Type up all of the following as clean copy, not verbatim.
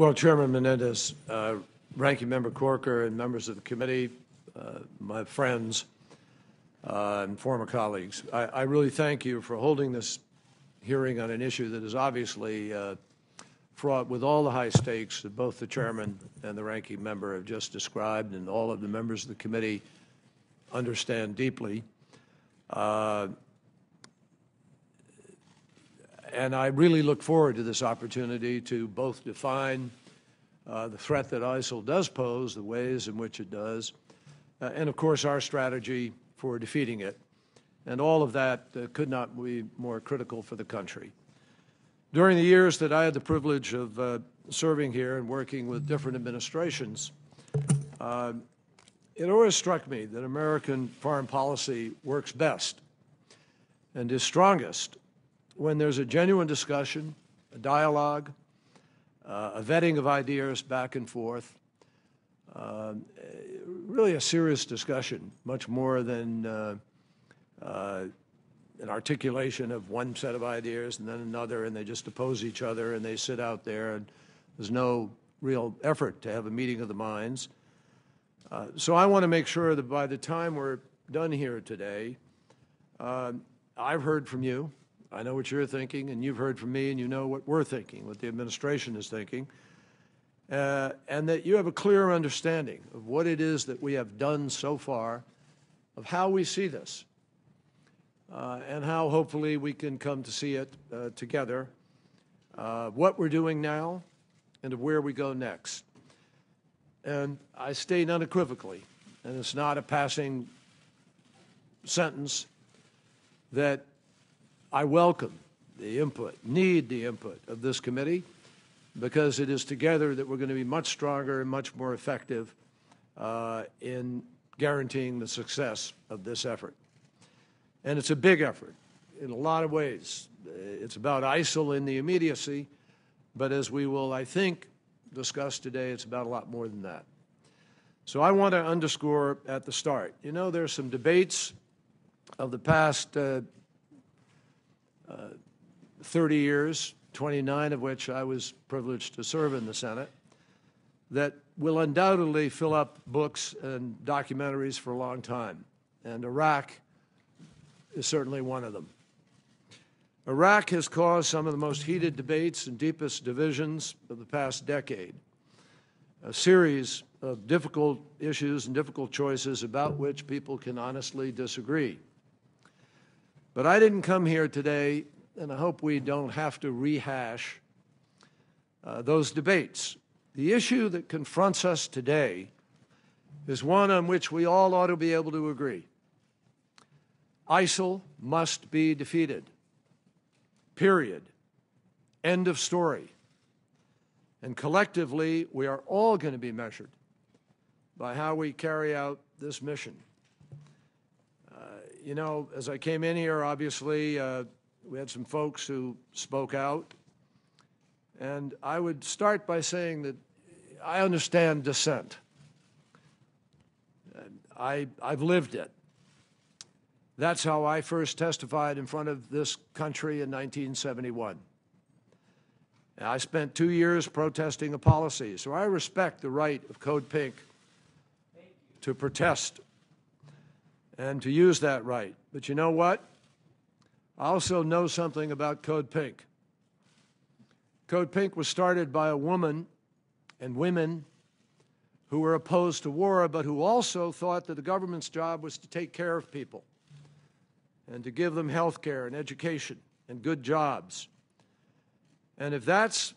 Well, Chairman Menendez, Ranking Member Corker, and members of the committee, my friends and former colleagues, I really thank you for holding this hearing on an issue that is obviously fraught with all the high stakes that both the Chairman and the Ranking Member have just described, and all of the members of the committee understand deeply. And I really look forward to this opportunity to both define the threat that ISIL does pose, the ways in which it does, and of course our strategy for defeating it. And all of that could not be more critical for the country. During the years that I had the privilege of serving here and working with different administrations, it always struck me that American foreign policy works best and is strongest when there's a genuine discussion, a dialogue, a vetting of ideas back and forth, really a serious discussion, much more than an articulation of one set of ideas and then another, and they just oppose each other and they sit out there, and there's no real effort to have a meeting of the minds. So I want to make sure that by the time we're done here today, I've heard from you. I know what you're thinking, and you've heard from me, and you know what we're thinking, what the administration is thinking, and that you have a clear understanding of what it is that we have done so far, of how we see this, and how hopefully we can come to see it together, what we're doing now, and of where we go next. And I state unequivocally, and it's not a passing sentence, that I welcome the input, need the input of this committee, because it is together that we're going to be much stronger and much more effective in guaranteeing the success of this effort. And it's a big effort in a lot of ways. It's about ISIL in the immediacy, but as we will, I think, discuss today, it's about a lot more than that. So I want to underscore at the start, you know, there's some debates of the past 30 years, 29 of which I was privileged to serve in the Senate, that will undoubtedly fill up books and documentaries for a long time. And Iraq is certainly one of them. Iraq has caused some of the most heated debates and deepest divisions of the past decade, a series of difficult issues and difficult choices about which people can honestly disagree. But I didn't come here today, and I hope we don't have to rehash those debates. The issue that confronts us today is one on which we all ought to be able to agree. ISIL must be defeated. Period. End of story. And collectively, we are all going to be measured by how we carry out this mission. You know, as I came in here, obviously, we had some folks who spoke out. And I would start by saying that I understand dissent. I've lived it. That's how I first testified in front of this country in 1971. And I spent 2 years protesting a policy. So I respect the right of Code Pink to protest and to use that right. But you know what? I also know something about Code Pink. Code Pink was started by a woman and women who were opposed to war, but who also thought that the government's job was to take care of people and to give them health care and education and good jobs. And if that's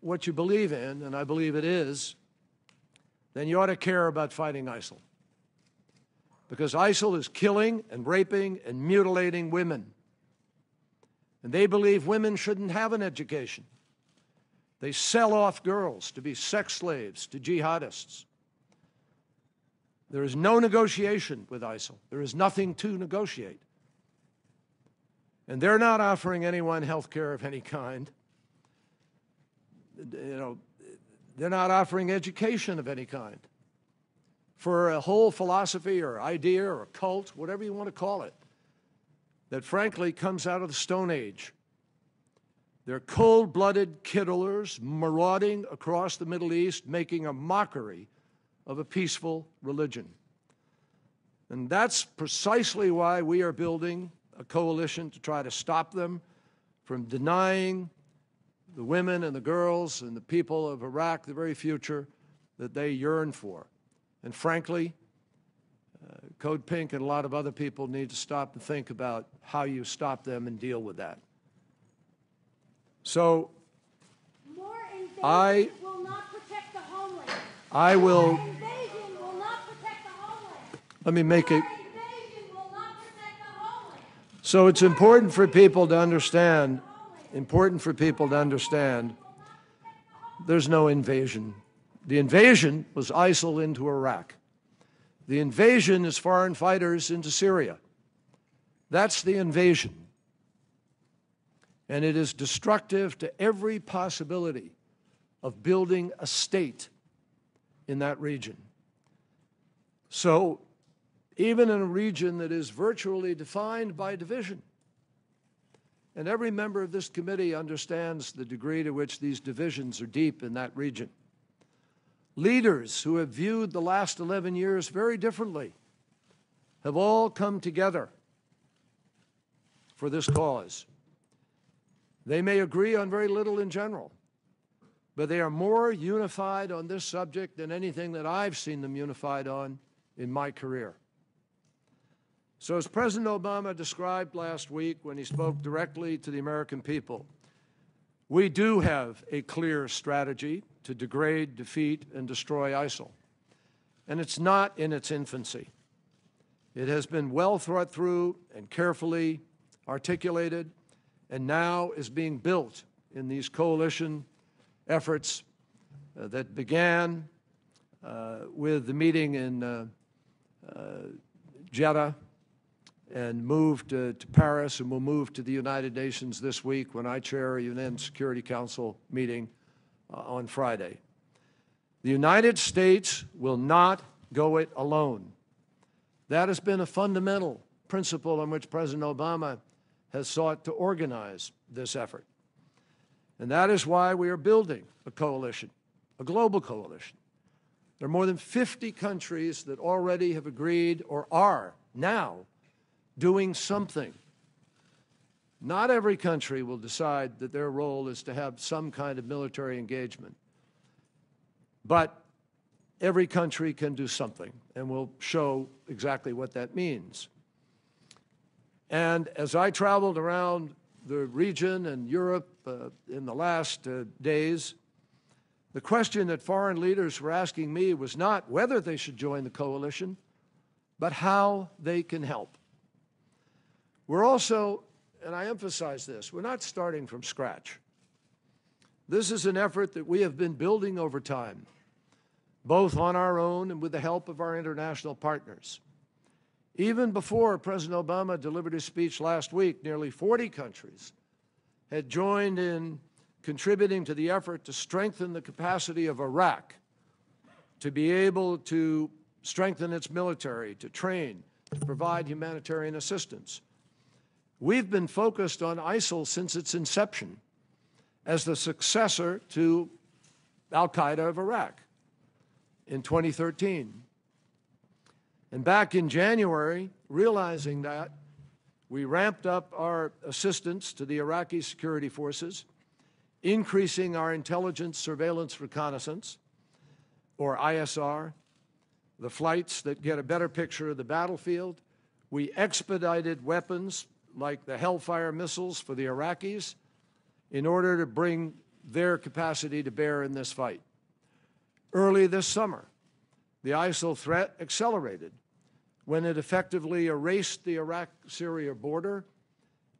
what you believe in, and I believe it is, then you ought to care about fighting ISIL. Because ISIL is killing and raping and mutilating women. And they believe women shouldn't have an education. They sell off girls to be sex slaves to jihadists. There is no negotiation with ISIL. There is nothing to negotiate. And they're not offering anyone health care of any kind. You know, they're not offering education of any kind. For a whole philosophy or idea or cult, whatever you want to call it, that frankly comes out of the Stone Age They're cold-blooded killers marauding across the Middle East, making a mockery of a peaceful religion. And that's precisely why we are building a coalition to try to stop them from denying the women and the girls and the people of Iraq the very future that they yearn for. And frankly, Code Pink and a lot of other people need to stop and think about how you stop them and deal with that. So, So it's important for people to understand, there's no invasion. The invasion was ISIL into Iraq. The invasion is foreign fighters into Syria. That's the invasion. And it is destructive to every possibility of building a state in that region. So even in a region that is virtually defined by division, and every member of this committee understands the degree to which these divisions are deep in that region, leaders who have viewed the last 11 years very differently have all come together for this cause. They may agree on very little in general, but they are more unified on this subject than anything that I've seen them unified on in my career. So as President Obama described last week when he spoke directly to the American people, we do have a clear strategy to degrade, defeat, and destroy ISIL. And it's not in its infancy. It has been well thought through and carefully articulated, and now is being built in these coalition efforts that began with the meeting in Jeddah and moved to Paris, and will move to the United Nations this week when I chair a UN Security Council meeting on Friday. The United States will not go it alone. That has been a fundamental principle on which President Obama has sought to organize this effort. And that is why we are building a coalition, a global coalition. There are more than 50 countries that already have agreed or are now doing something. Not every country will decide that their role is to have some kind of military engagement, but every country can do something, and we'll show exactly what that means. And as I traveled around the region and Europe in the last days, the question that foreign leaders were asking me was not whether they should join the coalition, but how they can help. We're also, and I emphasize this, we're not starting from scratch. This is an effort that we have been building over time, both on our own and with the help of our international partners. Even before President Obama delivered his speech last week, nearly 40 countries had joined in contributing to the effort to strengthen the capacity of Iraq to be able to strengthen its military, to train, to provide humanitarian assistance. We've been focused on ISIL since its inception as the successor to Al Qaeda of Iraq in 2013. And back in January, realizing that, we ramped up our assistance to the Iraqi security forces, increasing our intelligence surveillance reconnaissance, or ISR, the flights that get a better picture of the battlefield. We expedited weapons like the Hellfire missiles for the Iraqis in order to bring their capacity to bear in this fight. Early this summer, the ISIL threat accelerated when it effectively erased the Iraq-Syria border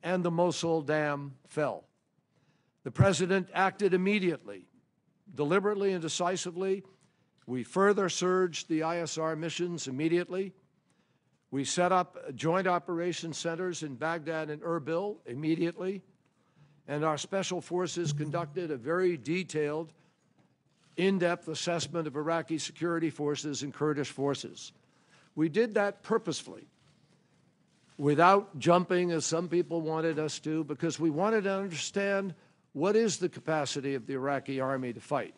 and the Mosul Dam fell. The President acted immediately, deliberately and decisively. We further surged the ISR missions immediately. We set up joint operation centers in Baghdad and Erbil immediately, and our special forces conducted a very detailed, in-depth assessment of Iraqi security forces and Kurdish forces. We did that purposefully, without jumping as some people wanted us to, because we wanted to understand What is the capacity of the Iraqi army to fight?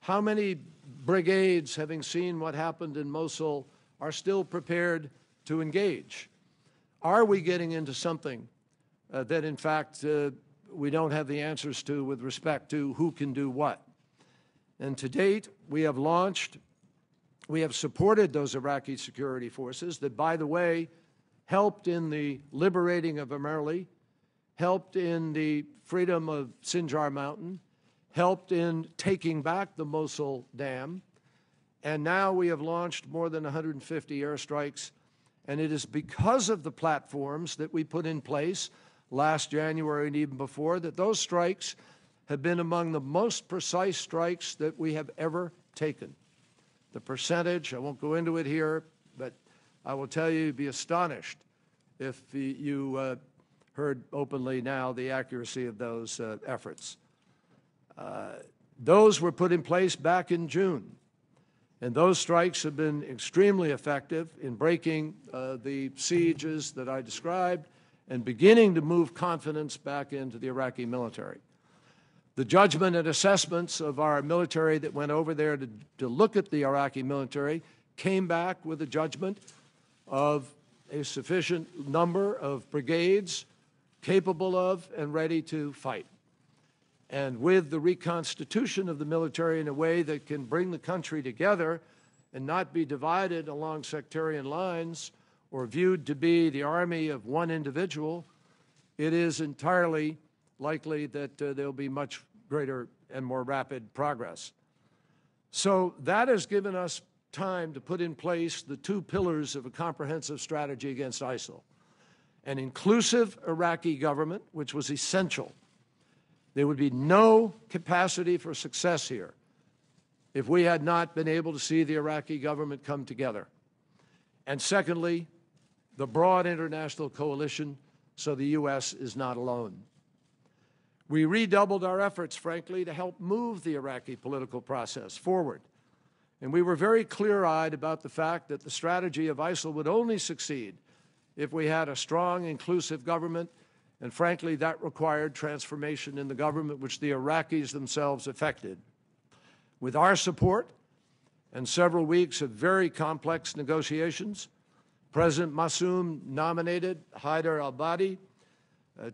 How many brigades, having seen what happened in Mosul, are still prepared to engage? Are we getting into something that, in fact, we don't have the answers to with respect to who can do what? And to date, we have launched, we have supported those Iraqi security forces that, by the way, helped in the liberating of Amerli, helped in the freedom of Sinjar Mountain, helped in taking back the Mosul Dam, and now we have launched more than 150 airstrikes, and it is because of the platforms that we put in place last January and even before that those strikes have been among the most precise strikes that we have ever taken. The percentage, I won't go into it here, but I will tell you, you'd be astonished if you heard openly now the accuracy of those efforts. Those were put in place back in June, and those strikes have been extremely effective in breaking the sieges that I described and beginning to move confidence back into the Iraqi military. The judgment and assessments of our military that went over there to look at the Iraqi military came back with a judgment of a sufficient number of brigades capable of and ready to fight. And with the reconstitution of the military in a way that can bring the country together and not be divided along sectarian lines or viewed to be the army of one individual, it is entirely likely that there'll be much greater and more rapid progress. So that has given us time to put in place the two pillars of a comprehensive strategy against ISIL. An inclusive Iraqi government, which was essential. There would be no capacity for success here if we had not been able to see the Iraqi government come together. And secondly, the broad international coalition so the U.S. is not alone. We redoubled our efforts, frankly, to help move the Iraqi political process forward. And we were very clear-eyed about the fact that the strategy of ISIL would only succeed if we had a strong, inclusive government, and frankly, that required transformation in the government, which the Iraqis themselves effected. With our support and several weeks of very complex negotiations, President Masum nominated Haider al-Abadi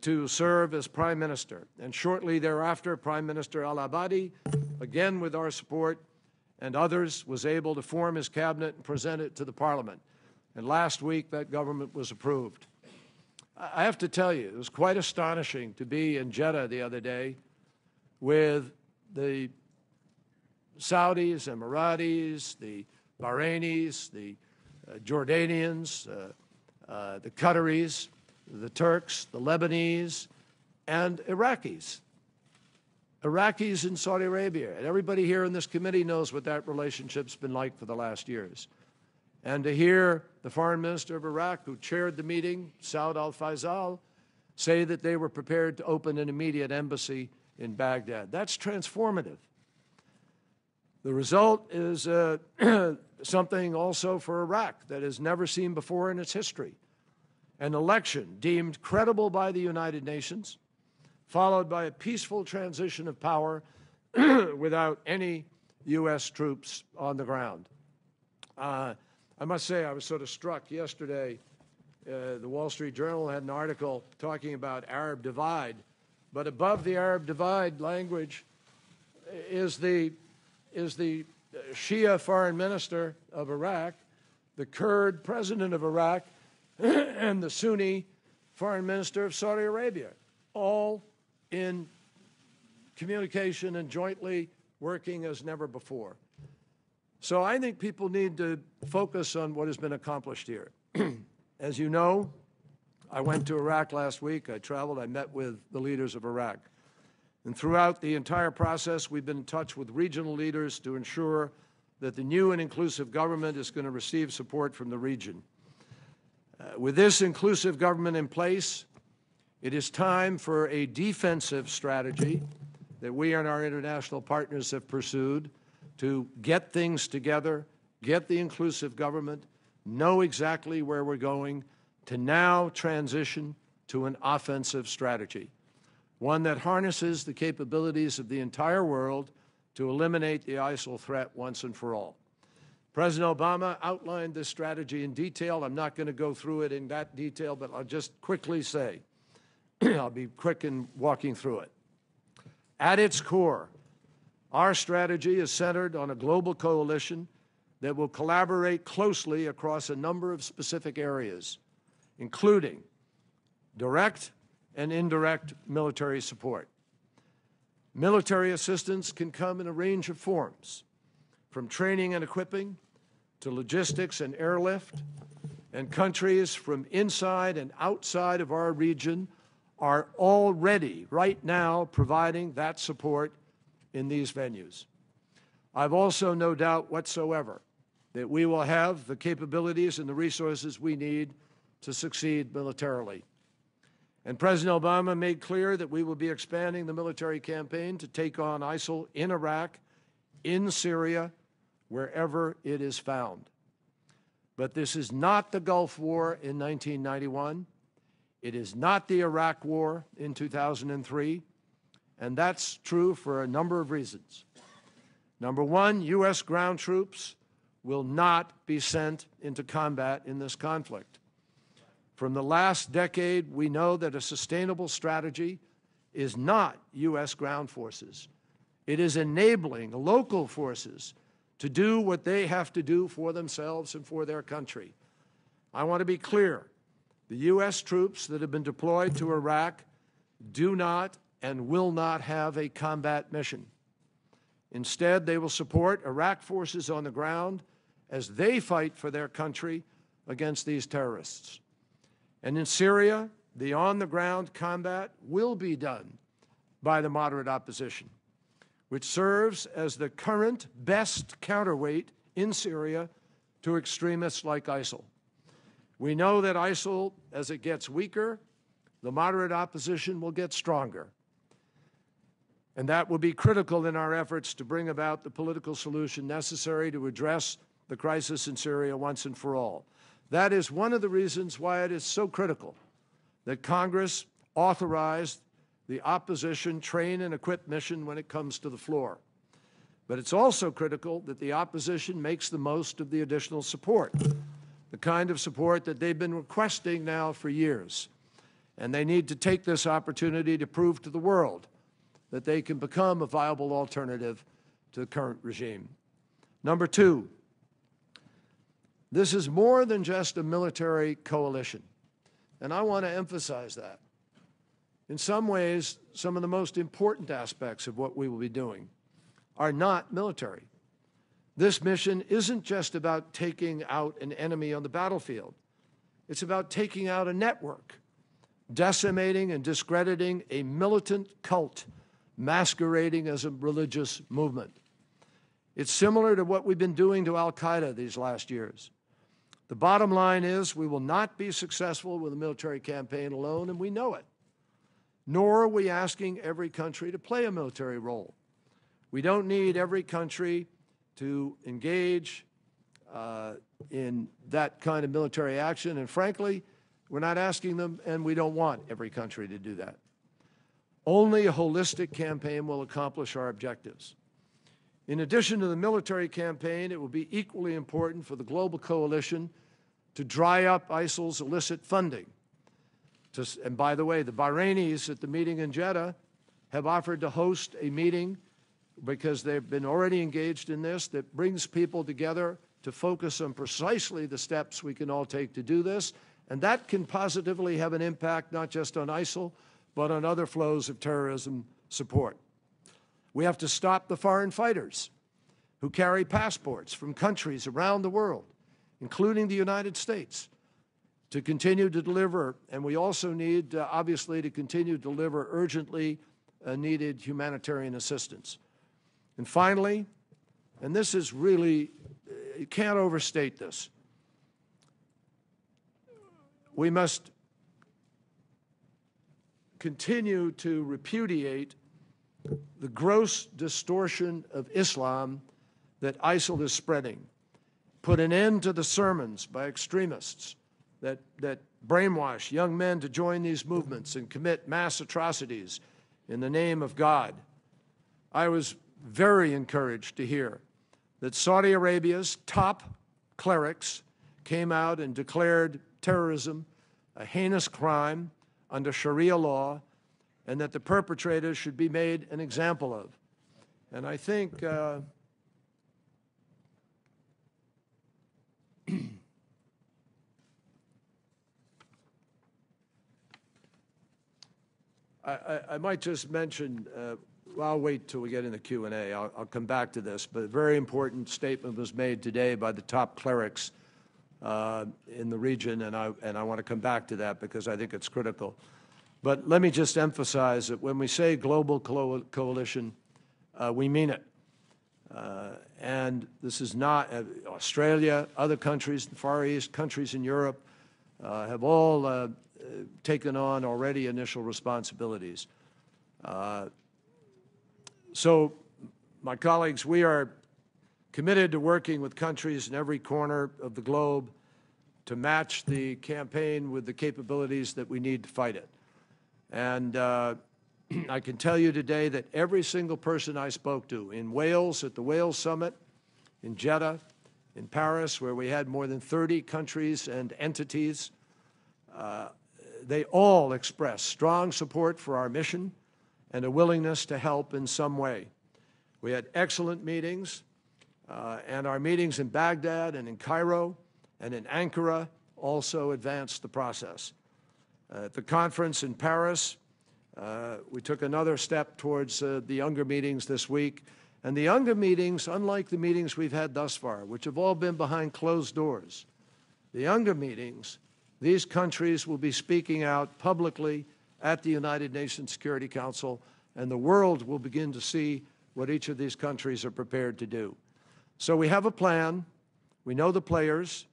to serve as Prime Minister. And shortly thereafter, Prime Minister al-Abadi, again with our support, and others, was able to form his cabinet and present it to the Parliament. And last week, that government was approved. I have to tell you, it was quite astonishing to be in Jeddah the other day with the Saudis, Emiratis, the Bahrainis, the Jordanians, the Qataris, the Turks, the Lebanese, and Iraqis. Iraqis in Saudi Arabia, and everybody here in this committee knows what that relationship's been like for the last years. And to hear the foreign minister of Iraq, who chaired the meeting, Saud al-Faisal, say that they were prepared to open an immediate embassy in Baghdad, that's transformative. The result is something also for Iraq that is never seen before in its history. An election deemed credible by the United Nations, followed by a peaceful transition of power without any U.S. troops on the ground. I must say I was sort of struck yesterday. The Wall Street Journal had an article talking about Arab divide, but above the Arab divide language is the Shia foreign minister of Iraq, the Kurd president of Iraq, and the Sunni foreign minister of Saudi Arabia, all in communication and jointly working as never before. So I think people need to focus on what has been accomplished here. As you know, I went to Iraq last week. I traveled. I met with the leaders of Iraq. And throughout the entire process, we've been in touch with regional leaders to ensure that the new and inclusive government is going to receive support from the region. With this inclusive government in place, it is time for a defensive strategy that we and our international partners have pursued to get things together, get the inclusive government, know exactly where we're going, to now transition to an offensive strategy. one that harnesses the capabilities of the entire world to eliminate the ISIL threat once and for all. President Obama outlined this strategy in detail. I'm not going to go through it in that detail, but I'll just quickly say, I'll be quick in walking through it. At its core, our strategy is centered on a global coalition that will collaborate closely across a number of specific areas, including direct and indirect military support. Military assistance can come in a range of forms, from training and equipping to logistics and airlift, and countries from inside and outside of our region are already right now providing that support in these venues. I've also no doubt whatsoever that we will have the capabilities and the resources we need to succeed militarily. And President Obama made clear that we will be expanding the military campaign to take on ISIL in Iraq, in Syria, wherever it is found. But this is not the Gulf War in 1991. It is not the Iraq War in 2003, and that's true for a number of reasons. Number one, U.S. ground troops will not be sent into combat in this conflict. From the last decade, we know that a sustainable strategy is not U.S. ground forces. It is enabling local forces to do what they have to do for themselves and for their country. I want to be clear. The U.S. troops that have been deployed to Iraq do not and will not have a combat mission. Instead, they will support Iraq forces on the ground as they fight for their country against these terrorists. And in Syria, the on-the-ground combat will be done by the moderate opposition, which serves as the current best counterweight in Syria to extremists like ISIL. We know that ISIL, as it gets weaker, the moderate opposition will get stronger. And that will be critical in our efforts to bring about the political solution necessary to address the crisis in Syria once and for all. That is one of the reasons why it is so critical that Congress authorized the opposition train and equip mission when it comes to the floor. But it's also critical that the opposition makes the most of the additional support, the kind of support that they've been requesting now for years. And they need to take this opportunity to prove to the world that they can become a viable alternative to the current regime. Number two, this is more than just a military coalition. And I want to emphasize that. In some ways, some of the most important aspects of what we will be doing are not military. This mission isn't just about taking out an enemy on the battlefield. It's about taking out a network, decimating and discrediting a militant cult masquerading as a religious movement. It's similar to what we've been doing to Al Qaeda these last years. The bottom line is we will not be successful with a military campaign alone, and we know it. Nor are we asking every country to play a military role. We don't need every country to engage in that kind of military action. And frankly, we're not asking them, and we don't want every country to do that. Only a holistic campaign will accomplish our objectives. In addition to the military campaign, it will be equally important for the global coalition to dry up ISIL's illicit funding. And by the way, the Bahrainis at the meeting in Jeddah have offered to host a meeting because they've been already engaged in this, that brings people together to focus on precisely the steps we can all take to do this. And that can positively have an impact not just on ISIL, but on other flows of terrorism support. We have to stop the foreign fighters who carry passports from countries around the world, including the United States, to continue to deliver. And we also need, obviously, to continue to deliver urgently needed humanitarian assistance. And finally, and this is really, you can't overstate this, we must continue to repudiate the gross distortion of Islam that ISIL is spreading, put an end to the sermons by extremists that brainwash young men to join these movements and commit mass atrocities in the name of God. I was very encouraged to hear that Saudi Arabia's top clerics came out and declared terrorism a heinous crime under Sharia law, and that the perpetrators should be made an example of. And I think I might just mention, well, I'll wait till we get into Q&A. I'll come back to this, but a very important statement was made today by the top clerics in the region, and I want to come back to that because I think it's critical. But let me just emphasize that when we say global coalition, we mean it. And this is not Australia, other countries, the Far East, countries in Europe have all taken on already initial responsibilities. So, my colleagues, we are committed to working with countries in every corner of the globe to match the campaign with the capabilities that we need to fight it. And I can tell you today that every single person I spoke to in Wales, at the Wales Summit, in Jeddah, in Paris, where we had more than 30 countries and entities, they all expressed strong support for our mission and a willingness to help in some way. We had excellent meetings. And our meetings in Baghdad and in Cairo and in Ankara also advanced the process. At the conference in Paris, we took another step towards the UNGA meetings this week. And the UNGA meetings, unlike the meetings we've had thus far, which have all been behind closed doors, the UNGA meetings, these countries will be speaking out publicly at the United Nations Security Council, and the world will begin to see what each of these countries are prepared to do. So we have a plan. We know the players.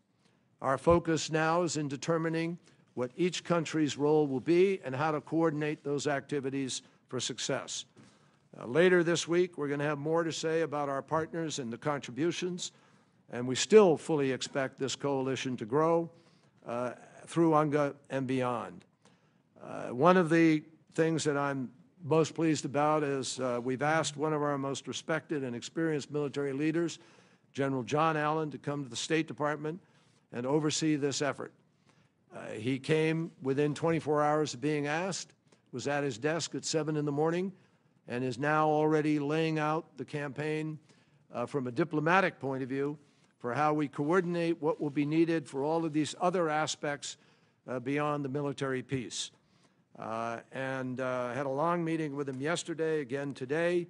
Our focus now is in determining what each country's role will be and how to coordinate those activities for success. Later this week, we're going to have more to say about our partners and the contributions, and we still fully expect this coalition to grow through UNGA and beyond. One of the things that I'm most pleased about is we've asked one of our most respected and experienced military leaders, General John Allen, to come to the State Department and oversee this effort. He came within 24 hours of being asked, was at his desk at 7 in the morning, and is now already laying out the campaign from a diplomatic point of view for how we coordinate what will be needed for all of these other aspects beyond the military piece. Had a long meeting with him yesterday, again today,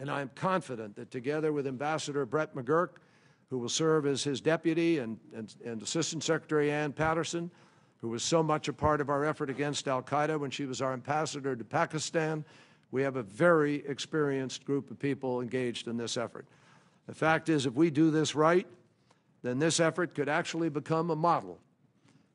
and I am confident that together with Ambassador Brett McGurk, who will serve as his deputy, and Assistant Secretary Ann Patterson, who was so much a part of our effort against Al Qaeda when she was our ambassador to Pakistan, we have a very experienced group of people engaged in this effort. The fact is, if we do this right, then this effort could actually become a model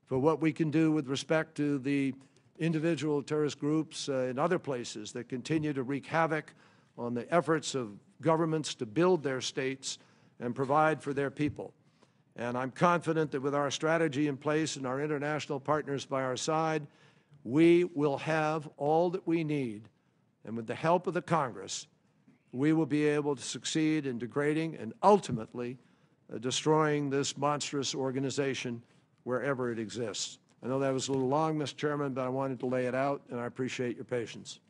for what we can do with respect to the individual terrorist groups in other places that continue to wreak havoc on the efforts of governments to build their states and provide for their people. And I'm confident that with our strategy in place and our international partners by our side, we will have all that we need. And with the help of the Congress, we will be able to succeed in degrading and ultimately destroying this monstrous organization wherever it exists. I know that was a little long, Mr. Chairman, but I wanted to lay it out, and I appreciate your patience.